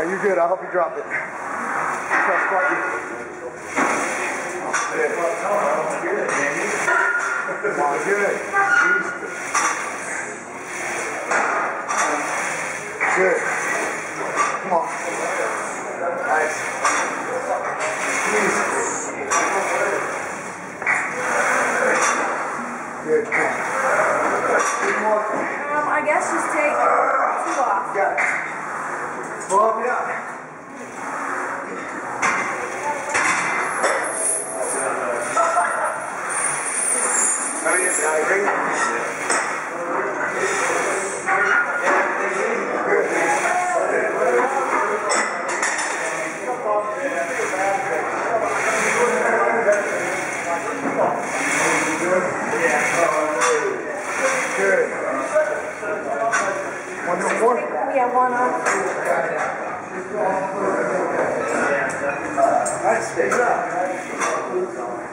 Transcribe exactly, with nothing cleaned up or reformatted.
Oh, you're good. I hope you drop it. I'll start you. Oh, good, baby. Oh, good. Good. Come on. Nice. Good. Um, I guess just take two off. Got it. Bump it up. How are you? Good. Good. One more? Yeah, one off. Nice, stay up.